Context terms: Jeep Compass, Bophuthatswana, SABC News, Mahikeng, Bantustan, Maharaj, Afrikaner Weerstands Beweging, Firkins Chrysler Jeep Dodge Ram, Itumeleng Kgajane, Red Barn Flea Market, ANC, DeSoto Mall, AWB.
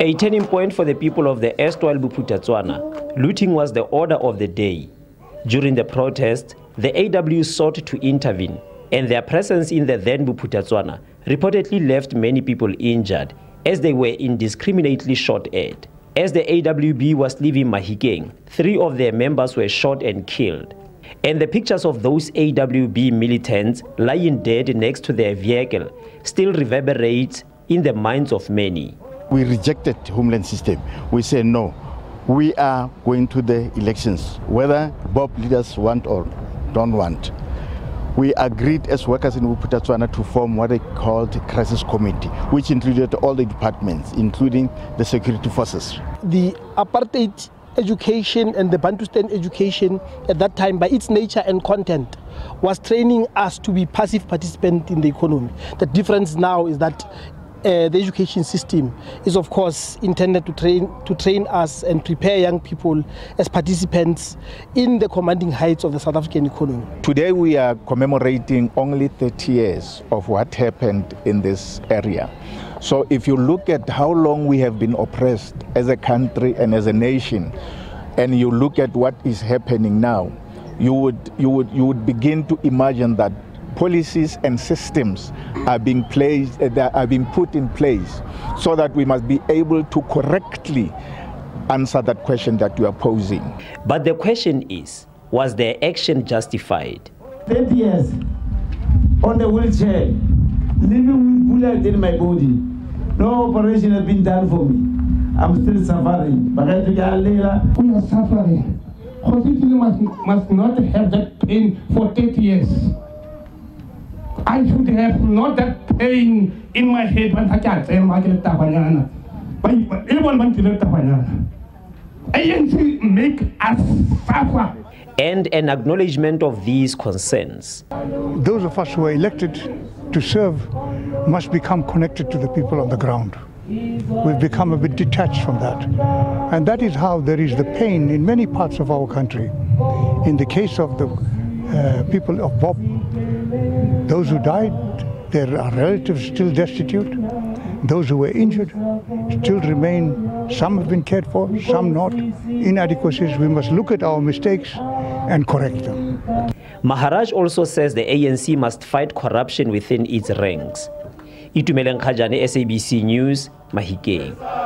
A turning point for the people of the erstwhile Bophuthatswana, looting was the order of the day. During the protest, the AW sought to intervene, and their presence in the then Bophuthatswana reportedly left many people injured, as they were indiscriminately shot at. As the AWB was leaving Mahikeng, 3 of their members were shot and killed. And the pictures of those AWB militants lying dead next to their vehicle still reverberates in the minds of many. We rejected homeland system. We say no. We are going to the elections, whether Bob leaders want or don't want. We agreed as workers in Bophuthatswana to form what they called a crisis committee, which included all the departments, including the security forces. The apartheid education and the Bantustan education at that time, by its nature and content, was training us to be passive participants in the economy. The difference now is that the education system is, of course, intended to train us and prepare young people as participants in the commanding heights of the South African economy. Today we are commemorating only 30 years of what happened in this area. So if you look at how long we have been oppressed as a country and as a nation, and you look at what is happening now, you would begin to imagine that policies and systems are being put in place, so that we must be able to correctly answer that question that you are posing. But the question is, was their action justified? 30 years on the wheelchair, living with bullets in my body. No operation has been done for me. I'm still suffering. But I think we are suffering. Constitution must not have that pain for 30 years. I should have not that pain in my head, but I can't say ANC make us suffer. And an acknowledgement of these concerns. Those of us who are elected to serve must become connected to the people on the ground. We've become a bit detached from that. And that is how there is the pain in many parts of our country. In the case of the people of Bob, those who died, there are relatives still destitute. Those who were injured still remain. Some have been cared for, some not. Inadequacies, we must look at our mistakes and correct them. Maharaj also says the ANC must fight corruption within its ranks. Itumeleng Kgajane, SABC News, Mahikeng.